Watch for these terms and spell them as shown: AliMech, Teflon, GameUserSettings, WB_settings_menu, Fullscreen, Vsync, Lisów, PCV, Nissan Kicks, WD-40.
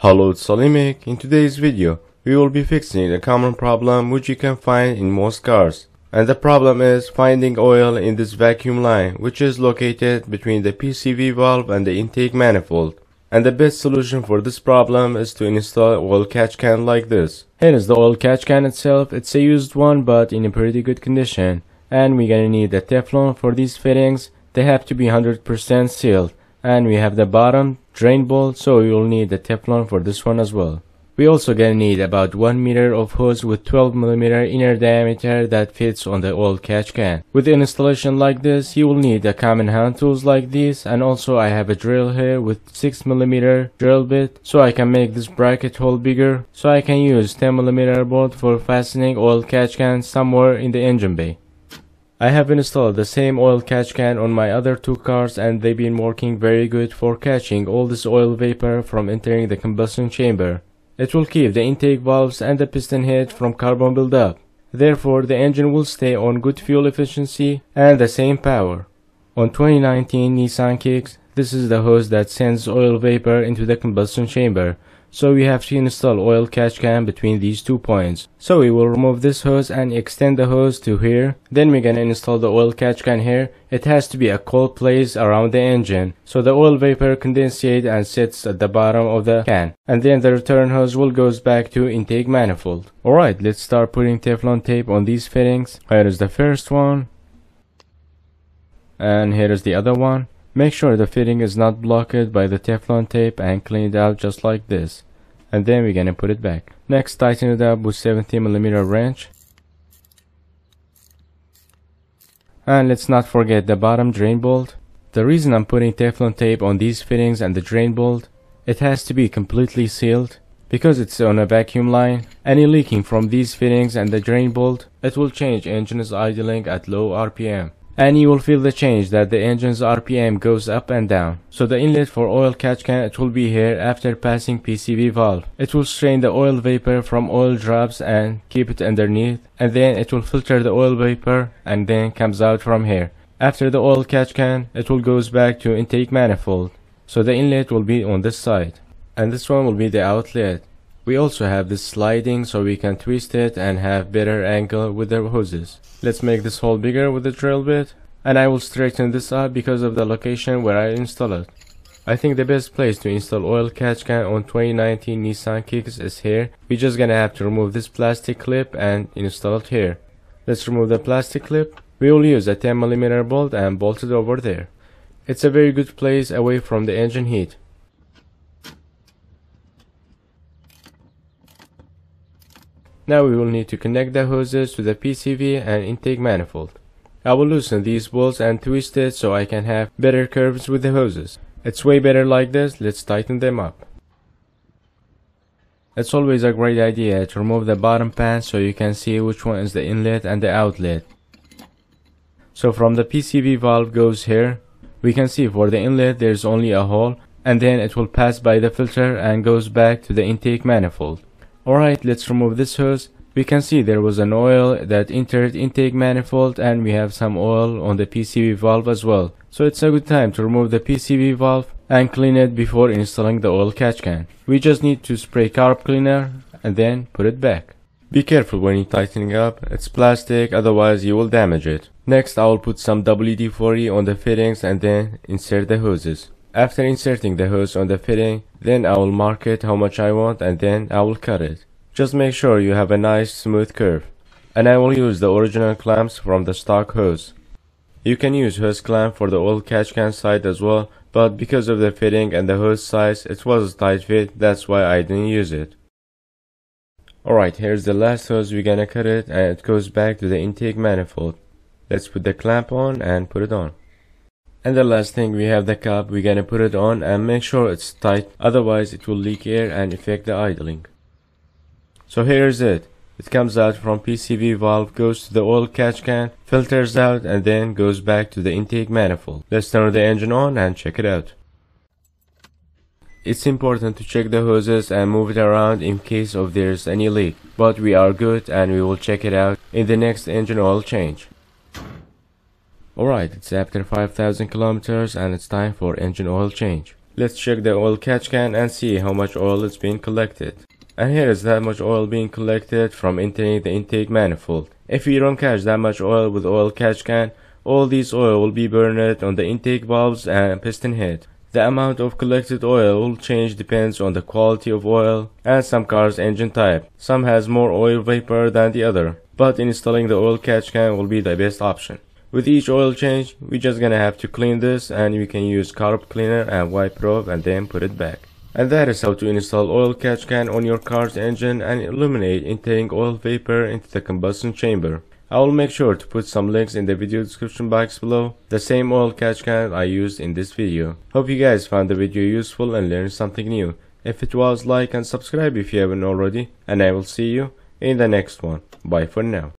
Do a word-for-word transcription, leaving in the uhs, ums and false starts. Hello, it's AliMech. In today's video, we will be fixing a common problem which you can find in most cars. And the problem is finding oil in this vacuum line, which is located between the P C V valve and the intake manifold. And the best solution for this problem is to install an oil catch can like this. Here is the oil catch can itself. It's a used one, but in a pretty good condition. And we're gonna need the Teflon for these fittings. They have to be one hundred percent sealed. And we have the bottom drain bolt, so we will need the Teflon for this one as well. We also gonna need about one meter of hose with twelve millimeter inner diameter that fits on the oil catch can. With an installation like this, you will need a common hand tools like these, and also I have a drill here with six millimeter drill bit, so I can make this bracket hole bigger, so I can use ten millimeter bolt for fastening oil catch can somewhere in the engine bay. I have installed the same oil catch can on my other two cars, and they've been working very good for catching all this oil vapor from entering the combustion chamber. It will keep the intake valves and the piston head from carbon buildup. Therefore, the engine will stay on good fuel efficiency and the same power. On twenty nineteen Nissan Kicks, this is the hose that sends oil vapor into the combustion chamber. So we have to install oil catch can between these two points. So we will remove this hose and extend the hose to here. Then we're gonna install the oil catch can here. It has to be a cold place around the engine, so the oil vapor condensates and sits at the bottom of the can. And then the return hose will goes back to intake manifold. Alright, let's start putting Teflon tape on these fittings. Here is the first one. And here is the other one. Make sure the fitting is not blocked by the Teflon tape and clean it out just like this. And then we're gonna put it back. Next, tighten it up with seventy millimeter wrench. And let's not forget the bottom drain bolt. The reason I'm putting Teflon tape on these fittings and the drain bolt, it has to be completely sealed because it's on a vacuum line. Any leaking from these fittings and the drain bolt, it will change engine's idling at low R P M. And you will feel the change that the engine's R P M goes up and down. So the inlet for oil catch can, it will be here after passing P C V valve. It will strain the oil vapor from oil drops and keep it underneath, and then it will filter the oil vapor and then comes out from here. After the oil catch can, it will goes back to intake manifold. So the inlet will be on this side, and this one will be the outlet. We also have this sliding so we can twist it and have better angle with the hoses. Let's make this hole bigger with the drill bit, and I will straighten this up because of the location where I install it. I think the best place to install oil catch can on twenty nineteen Nissan Kicks is here. We're just gonna have to remove this plastic clip and install it here. Let's remove the plastic clip. We will use a ten millimeter bolt and bolt it over there. It's a very good place away from the engine heat. Now we will need to connect the hoses to the P C V and intake manifold. I will loosen these bolts and twist it so I can have better curves with the hoses. It's way better like this. Let's tighten them up. It's always a great idea to remove the bottom pan so you can see which one is the inlet and the outlet. So from the P C V valve goes here. We can see for the inlet there's only a hole, and then it will pass by the filter and goes back to the intake manifold. Alright, let's remove this hose. We can see there was an oil that entered intake manifold, and we have some oil on the P C V valve as well. So it's a good time to remove the P C V valve and clean it before installing the oil catch can. We just need to spray carb cleaner and then put it back. Be careful when you're tightening up. It's plastic, otherwise you will damage it. Next, I will put some W D forty on the fittings and then insert the hoses. After inserting the hose on the fitting, then I will mark it how much I want, and then I will cut it. Just make sure you have a nice smooth curve. And I will use the original clamps from the stock hose. You can use hose clamp for the oil catch can side as well, but because of the fitting and the hose size, it was a tight fit, that's why I didn't use it. Alright, here's the last hose. We're gonna cut it and it goes back to the intake manifold. Let's put the clamp on and put it on. And the last thing, we have the cap. We're gonna put it on and make sure it's tight, otherwise it will leak air and affect the idling. So here's it. It comes out from P C V valve, goes to the oil catch can, filters out, and then goes back to the intake manifold. Let's turn the engine on and check it out. It's important to check the hoses and move it around in case of there's any leak, but we are good and we will check it out in the next engine oil change. Alright, it's after five thousand kilometers and it's time for engine oil change. Let's check the oil catch can and see how much oil is being collected. And here is that much oil being collected from entering the intake manifold. If you don't catch that much oil with oil catch can, all this oil will be burned on the intake valves and piston head. The amount of collected oil will change depends on the quality of oil and some car's engine type. Some has more oil vapor than the other, but installing the oil catch can will be the best option. With each oil change, we're just gonna have to clean this, and you can use carb cleaner and wipe it off and then put it back. And that is how to install oil catch can on your car's engine and eliminate intake oil vapor into the combustion chamber. I will make sure to put some links in the video description box below, the same oil catch can I used in this video. Hope you guys found the video useful and learned something new. If it was, like and subscribe if you haven't already, and I will see you in the next one. Bye for now.